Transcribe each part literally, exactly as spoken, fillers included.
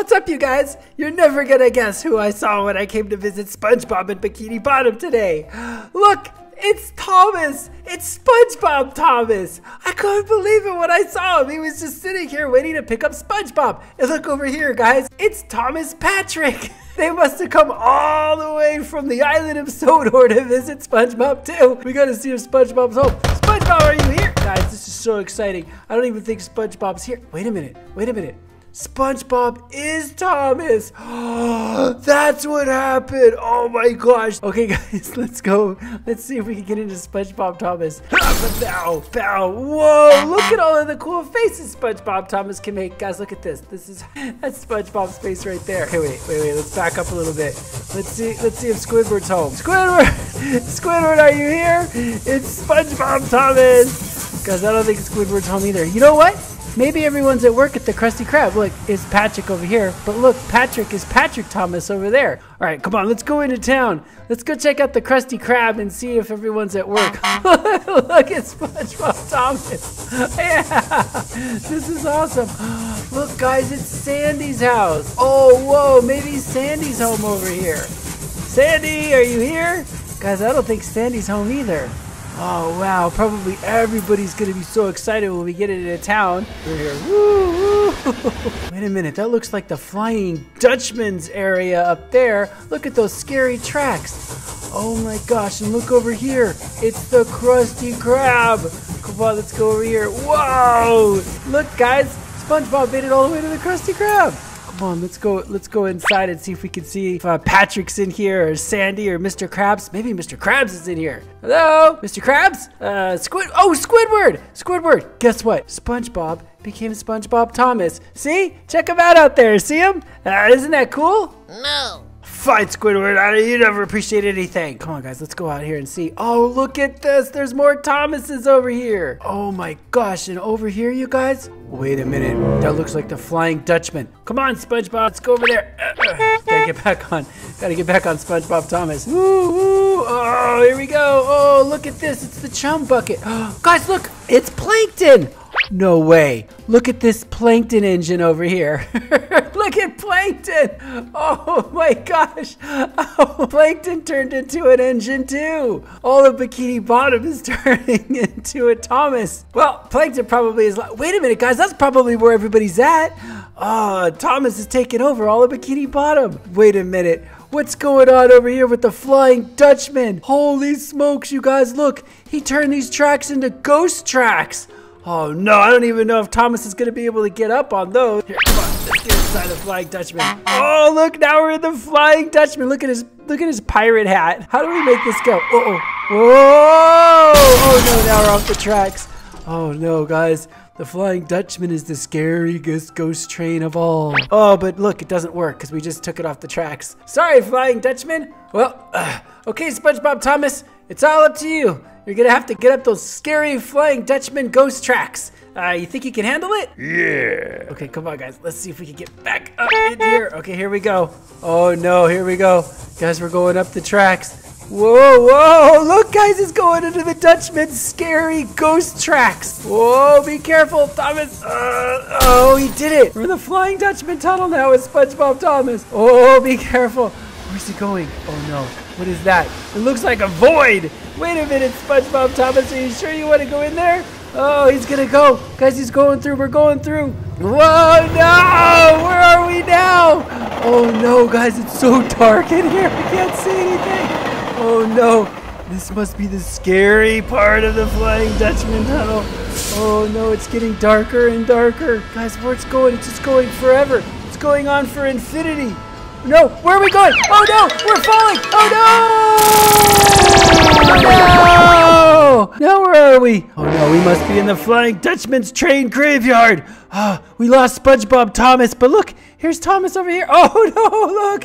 What's up, you guys? You're never gonna guess who I saw when I came to visit SpongeBob at Bikini Bottom today. Look, it's Thomas! It's SpongeBob Thomas! I couldn't believe it when I saw him. He was just sitting here waiting to pick up SpongeBob. And look over here, guys. It's Thomas Patrick! They must have come all the way from the island of Sodor to visit SpongeBob too. We gotta see if SpongeBob's home. SpongeBob, are you here? Guys, this is so exciting. I don't even think SpongeBob's here. Wait a minute, wait a minute. SpongeBob is Thomas. Oh, that's what happened. Oh my gosh. Okay, guys, let's go. Let's see if we can get into SpongeBob Thomas. Bow, bow. Whoa, look at all of the cool faces SpongeBob Thomas can make. Guys, look at this. This is, that's SpongeBob's face right there. Okay, wait, wait, wait. Let's back up a little bit. Let's see, let's see if Squidward's home. Squidward, Squidward, are you here? It's SpongeBob Thomas. Guys, I don't think Squidward's home either. You know what? Maybe everyone's at work at the Krusty Krab. Look, it's Patrick over here. But look, Patrick is Patrick Thomas over there. All right, come on, let's go into town. Let's go check out the Krusty Krab and see if everyone's at work. Look, it's SpongeBob Thomas. Yeah, this is awesome. Look, guys, it's Sandy's house. Oh, whoa, maybe Sandy's home over here. Sandy, are you here? Guys, I don't think Sandy's home either. Oh wow, probably everybody's gonna be so excited when we get into town. We're here. Woo, woo. Wait a minute, that looks like the Flying Dutchman's area up there. Look at those scary tracks. Oh my gosh, and look over here. It's the Krusty Krab. Come on, let's go over here. Whoa! Look guys, SpongeBob made it all the way to the Krusty Krab. Come on, let's go, let's go inside and see if we can see if uh, Patrick's in here, or Sandy, or Mister Krabs. Maybe Mister Krabs is in here. Hello, Mister Krabs? Uh, Squid, oh, Squidward! Squidward, guess what? SpongeBob became SpongeBob Thomas. See? Check him out out there, see him? Uh, isn't that cool? No. Fine, Squidward, I, you never appreciate anything. Come on, guys, let's go out here and see. Oh, look at this, there's more Thomases over here. Oh my gosh, and over here, you guys? Wait a minute, that looks like the Flying Dutchman. Come on, SpongeBob, let's go over there. Gotta get back on, gotta get back on SpongeBob Thomas. Woo, woo, oh, here we go. Oh, look at this, it's the chum bucket. Oh, guys, look, it's Plankton. No way, look at this Plankton engine over here. Look at Plankton. Oh my gosh. Oh, Plankton turned into an engine too. All of Bikini Bottom is turning into a Thomas. Well, Plankton probably is like, wait a minute guys, that's probably where everybody's at. Oh, Thomas is taking over all of Bikini Bottom. Wait a minute. What's going on over here with the Flying Dutchman? Holy smokes, you guys, look. He turned these tracks into ghost tracks. Oh no, I don't even know if Thomas is gonna be able to get up on those. Here, come on, let's get inside the Flying Dutchman. Oh look, now we're in the Flying Dutchman. Look at his look at his pirate hat. How do we make this go? Uh-oh. Whoa! Oh no, now we're off the tracks. Oh no, guys. The Flying Dutchman is the scariest ghost train of all. Oh, but look, it doesn't work because we just took it off the tracks. Sorry, Flying Dutchman. Well, uh, okay, SpongeBob Thomas, it's all up to you. You're gonna have to get up those scary Flying Dutchman ghost tracks. Uh, you think you can handle it? Yeah. Okay, come on, guys. Let's see if we can get back up in here. Okay, here we go. Oh no, here we go. Guys, we're going up the tracks. Whoa, whoa, look guys, it's going into the Dutchman's scary ghost tracks. Whoa, be careful, Thomas. Uh, oh, he did it. We're in the Flying Dutchman tunnel now with SpongeBob Thomas. Oh, be careful. Where's he going? Oh no, what is that? It looks like a void. Wait a minute, SpongeBob Thomas, are you sure you want to go in there? Oh, he's gonna go. Guys, he's going through, we're going through. Whoa, no, where are we now? Oh no, guys, it's so dark in here, we can't see anything. Oh no, this must be the scary part of the Flying Dutchman tunnel. Oh no, it's getting darker and darker. Guys, where it's going, it's just going forever. It's going on for infinity. No, where are we going? Oh no, we're falling. Oh no! No! Now where are we? Oh no, we must be in the Flying Dutchman's train graveyard. Ah, oh, we lost SpongeBob Thomas, but look, here's Thomas over here. Oh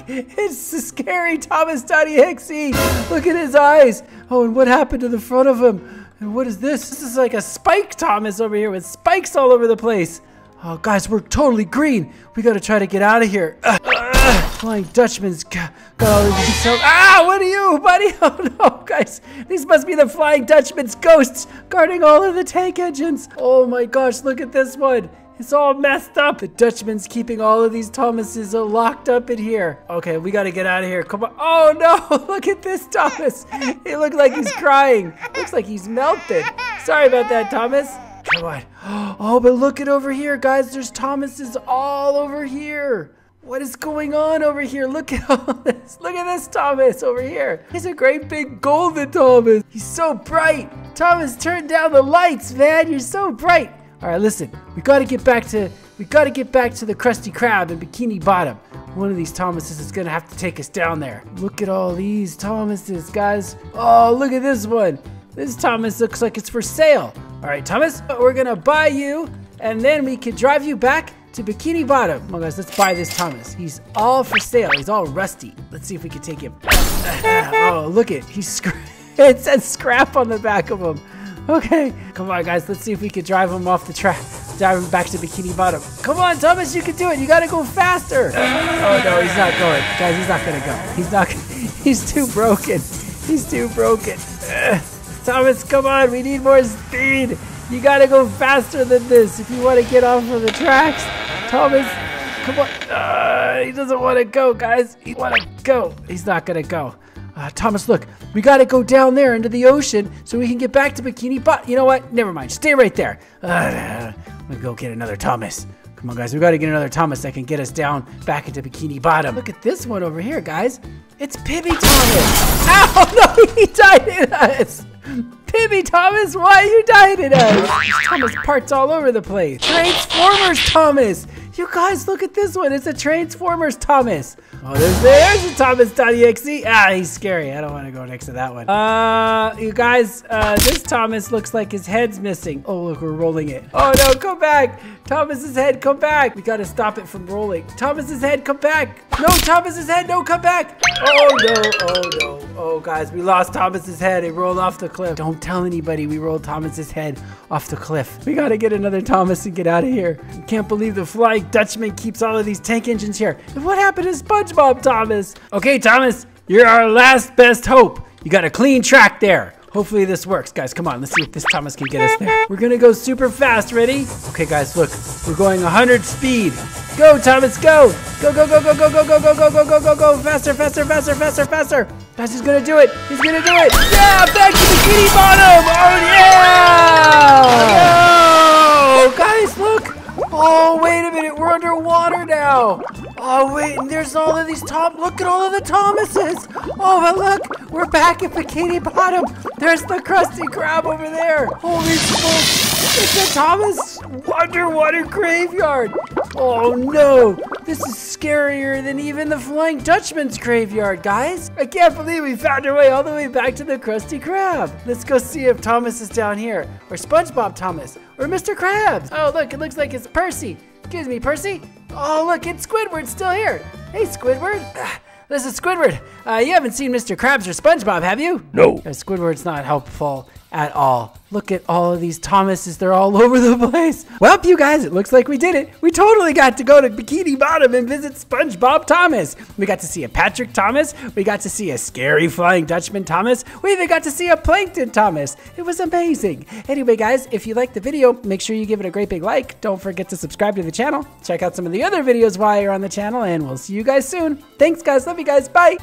no, look, it's the scary Thomas Donny Hicksy. Look at his eyes. Oh, and what happened to the front of him? And what is this? This is like a spike Thomas over here with spikes all over the place. Oh guys, we're totally green. We gotta try to get out of here. Uh, uh, Flying Dutchman's got all these details. Ah, what are you, buddy? Oh no, guys, these must be the Flying Dutchman's ghosts guarding all of the tank engines. Oh my gosh, look at this one. It's all messed up. The Dutchman's keeping all of these Thomases locked up in here. Okay, we gotta get out of here. Come on. Oh no, look at this Thomas. It looked like he's crying. Looks like he's melted. Sorry about that, Thomas. Come on. Oh, but look at over here, guys. There's Thomases all over here. What is going on over here? Look at all this. Look at this Thomas over here. He's a great big golden Thomas. He's so bright. Thomas, turn down the lights, man. You're so bright. All right, listen. We gotta get back to we gotta get back to the Krusty Krab in Bikini Bottom. One of these Thomases is gonna have to take us down there. Look at all these Thomases, guys. Oh, look at this one. This Thomas looks like it's for sale. All right, Thomas, we're gonna buy you, and then we can drive you back to Bikini Bottom. Come on, guys, let's buy this Thomas. He's all for sale. He's all rusty. Let's see if we can take him. Oh, look it. He's it says scrap on the back of him. Okay. Come on, guys. Let's see if we can drive him off the track. Drive him back to Bikini Bottom. Come on, Thomas. You can do it. You got to go faster. Oh, no. He's not going. Guys, he's not going to go. He's not. He's too broken. He's too broken. Uh, Thomas, come on. We need more speed. You got to go faster than this if you want to get off of the tracks. Thomas, come on. Uh, he doesn't want to go, guys. He want to go. He's not going to go. Uh, Thomas, look. We got to go down there into the ocean so we can get back to Bikini Bottom. You know what? Never mind. Stay right there. Uh, I'm going to go get another Thomas. Come on, guys. We got to get another Thomas that can get us down back into Bikini Bottom. Look at this one over here, guys. It's Pibby Thomas. Ow! No, he died in us. Pibby Thomas, why are you dying in us? Thomas parts all over the place. Transformers Thomas. You guys, look at this one. It's a Transformers Thomas. Oh, there's, there's a Thomas.exe. Ah, he's scary. I don't want to go next to that one. Uh, you guys, uh, this Thomas looks like his head's missing. Oh, look, we're rolling it. Oh, no, come back. Thomas's head, come back. We got to stop it from rolling. Thomas's head, come back. No, Thomas's head, no, come back. Oh, no, oh, no. Oh, guys, we lost Thomas's head. It rolled off the cliff. Don't tell anybody we rolled Thomas's head off the cliff. We got to get another Thomas and get out of here. I can't believe the flying Dutchman keeps all of these tank engines here. And what happened to SpongeBob, Thomas? Okay, Thomas, you're our last best hope. You got a clean track there. Hopefully this works, guys. Come on, let's see if this Thomas can get us there. We're gonna go super fast. Ready? Okay, guys, look, we're going one hundred speed. Go, Thomas, go! Go, go, go, go, go, go, go, go, go, go, go, go, go! Faster, faster, faster, faster, faster! Guys, he's gonna do it! He's gonna do it! Yeah, back to Bikini Bottom! Oh yeah! Oh, guys, look! Oh, wait a minute, we're underwater now. Oh, wait, and there's all of these Tom. Look at all of the Thomases. Oh, but look, we're back at Bikini Bottom. There's the Krusty Krab over there. Holy smokes, it's a Thomas underwater graveyard. Oh, no, this is scarier than even the Flying Dutchman's graveyard, guys. I can't believe we found our way all the way back to the Krusty Krab. Let's go see if Thomas is down here, or SpongeBob Thomas, or Mister Krabs. Oh, look, it looks like it's Percy. Excuse me, Percy. Oh, look, it's Squidward's still here. Hey, Squidward. Ah, this is Squidward. Uh, you haven't seen Mister Krabs or SpongeBob, have you? No. Uh, Squidward's not helpful at all. Look at all of these Thomases. They're all over the place. Well, you guys, it looks like we did it. We totally got to go to Bikini Bottom and visit SpongeBob Thomas. We got to see a Patrick Thomas. We got to see a scary Flying Dutchman Thomas. We even got to see a Plankton Thomas. It was amazing. Anyway, guys, if you liked the video, make sure you give it a great big like. Don't forget to subscribe to the channel. Check out some of the other videos while you're on the channel, and we'll see you guys soon. Thanks, guys. Love you guys. Bye.